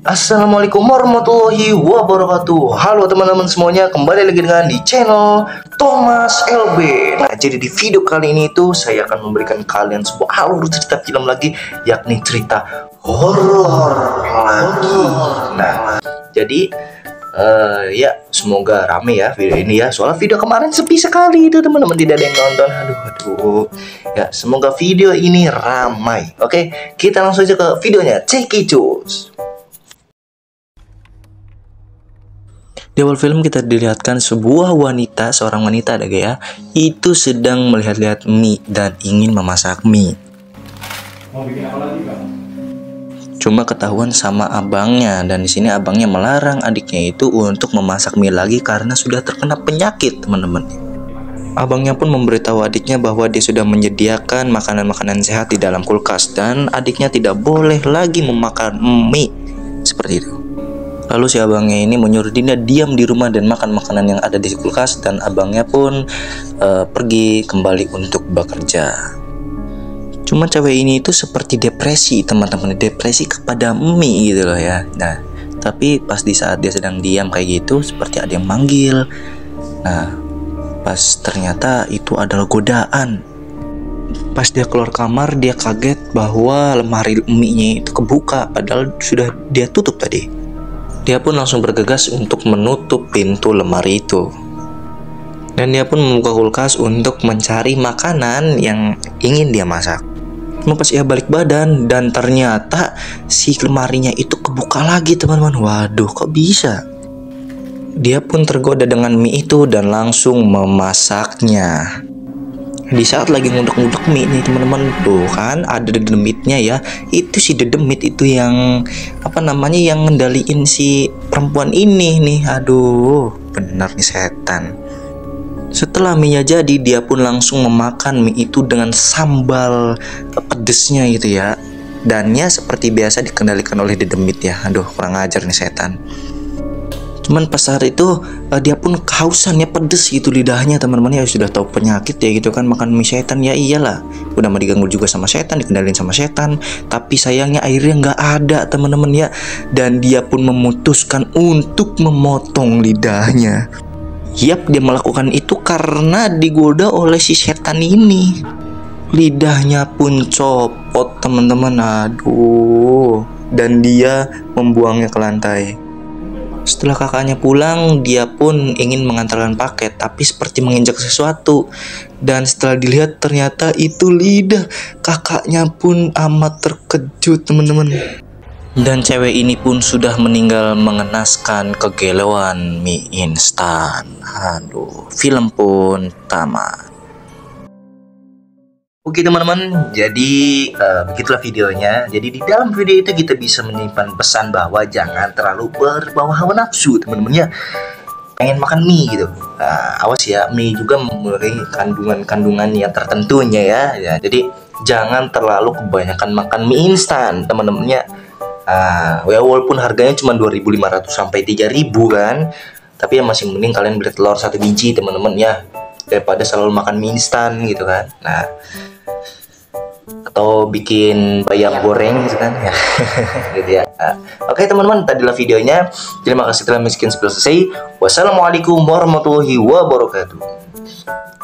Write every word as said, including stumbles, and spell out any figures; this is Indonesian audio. Assalamualaikum warahmatullahi wabarakatuh. Halo teman-teman semuanya, kembali lagi dengan di channel Thomas L B. Nah, jadi di video kali ini itu saya akan memberikan kalian sebuah alur cerita film lagi, yakni cerita horor lagi. Nah, jadi uh, ya semoga rame ya video ini ya. Soalnya video kemarin sepi sekali itu teman-teman, tidak ada yang nonton. Aduh, aduh. Ya, semoga video ini ramai. Oke, kita langsung aja ke videonya. Cekicus. Di awal film kita dilihatkan sebuah wanita, seorang wanita ada ya, itu sedang melihat-lihat mie dan ingin memasak mie. Mau bikin apa lagi, Bang? Cuma ketahuan sama abangnya, dan di sini abangnya melarang adiknya itu untuk memasak mie lagi karena sudah terkena penyakit, teman-teman. Abangnya pun memberitahu adiknya bahwa dia sudah menyediakan makanan-makanan sehat di dalam kulkas dan adiknya tidak boleh lagi memakan mie seperti itu. Lalu si abangnya ini menyuruh Dinda diam di rumah dan makan makanan yang ada di kulkas, dan abangnya pun uh, pergi kembali untuk bekerja. Cuma cewek ini itu seperti depresi, teman-teman, depresi kepada mie gitu loh ya. Nah, tapi pas di saat dia sedang diam kayak gitu, seperti ada yang manggil. Nah, pas ternyata itu adalah godaan. Pas dia keluar kamar, dia kaget bahwa lemari mie-nya itu kebuka, padahal sudah dia tutup tadi. Dia pun langsung bergegas untuk menutup pintu lemari itu. Dan dia pun membuka kulkas untuk mencari makanan yang ingin dia masak. Cuma pas ia balik badan, dan ternyata si lemarinya itu kebuka lagi, teman-teman. Waduh, kok bisa? Dia pun tergoda dengan mie itu dan langsung memasaknya. Di saat lagi ngudek-ngudek mie nih teman-teman, tuh kan ada dedemitnya ya. Itu si dedemit itu yang apa namanya, yang ngendaliin si perempuan ini nih. Aduh, benar nih setan. Setelah mie-nya jadi, dia pun langsung memakan mie itu dengan sambal pedesnya gitu ya. Dannya seperti biasa dikendalikan oleh dedemit ya. Aduh, kurang ajar nih setan. Cuman pas hari itu dia pun kehausannya, pedes gitu lidahnya teman-teman ya. Sudah tahu penyakit ya gitu kan, makan mie setan ya, iyalah. Udah mau diganggu juga sama setan, dikendalin sama setan. Tapi sayangnya airnya nggak ada teman-teman ya. Dan dia pun memutuskan untuk memotong lidahnya. Yap, dia melakukan itu karena digoda oleh si setan ini. Lidahnya pun copot teman-teman, aduh. Dan dia membuangnya ke lantai. Setelah kakaknya pulang, dia pun ingin mengantarkan paket, tapi seperti menginjak sesuatu. Dan setelah dilihat, ternyata itu lidah. Kakaknya pun amat terkejut, teman-teman. Dan cewek ini pun sudah meninggal mengenaskan kegalauan mie instan. Aduh, film pun tamat. Oke teman-teman, jadi uh, begitulah videonya. Jadi di dalam video itu kita bisa menyimpan pesan bahwa jangan terlalu berbawa hawa nafsu teman-temannya. Pengen makan mie gitu, nah, awas ya, mie juga memiliki kandungan-kandungan yang tertentunya ya. ya Jadi jangan terlalu kebanyakan makan mie instan teman-temannya. Nah, walaupun harganya cuma dua ribu lima ratus sampai tiga ribu kan, tapi ya masih mending kalian beli telur satu biji teman-teman ya, daripada selalu makan mie instan gitu kan. Nah, atau bikin bayam goreng gitu kan ya. Gitu ya. Nah, oke teman-teman, tadilah videonya. Terima kasih telah menyaksikan sampai selesai. Wassalamualaikum warahmatullahi wabarakatuh.